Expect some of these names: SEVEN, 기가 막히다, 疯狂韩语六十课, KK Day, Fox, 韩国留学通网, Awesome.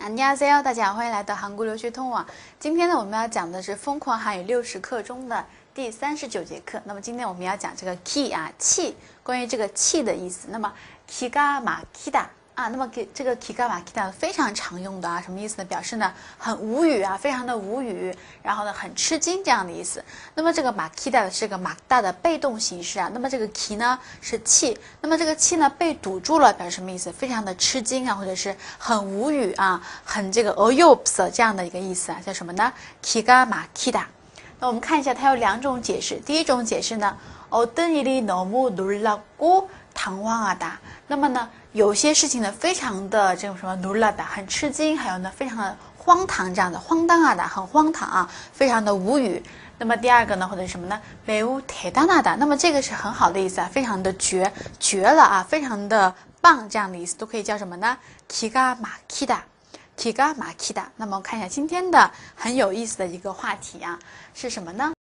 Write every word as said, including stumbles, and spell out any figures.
안녕하세요. 大家好，欢迎来到韩国留学通网。 今天呢我们要讲的是疯狂韩语六十课中的第三十九节课。 那么今天我们要讲这个기啊气， 关于这个气的意思。 那么기가 막히다 啊， 那么这个 기가 막히다 非常常用的啊， 什么意思呢？ 表示呢很无语啊， 非常的无语， 然后呢很吃惊这样的意思。 那么这个 막히다 是个 막다 的被动形式啊， 那么这个 기 呢 是气， 那么这个气呢 被堵住了， 表示什么意思？ 非常的吃惊啊， 或者是很无语啊， 很这个 어이가 없어 这样的一个意思啊， 叫什么呢？ 기가 막히다。 那我们看一下它有两种解释。 第一种解释呢， 어떤 일이 너무 놀랍고 당황하다。 那么呢， 有些事情呢非常的这种什么놀라다， 很吃惊， 还有呢非常的荒唐这样的， 荒唐하다 很荒唐啊， 非常的无语。 那么第二个呢， 或者什么呢， 매우 대단하다。 那么这个是很好的意思啊， 非常的绝绝了啊， 非常的棒这样的意思，都可以叫什么呢？ 기가 막히다。 기가 막히다。 那么我们看一下今天的很有意思的一个话题啊，是什么呢？